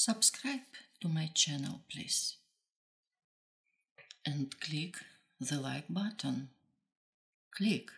Subscribe to my channel, please, and click the like button. Click.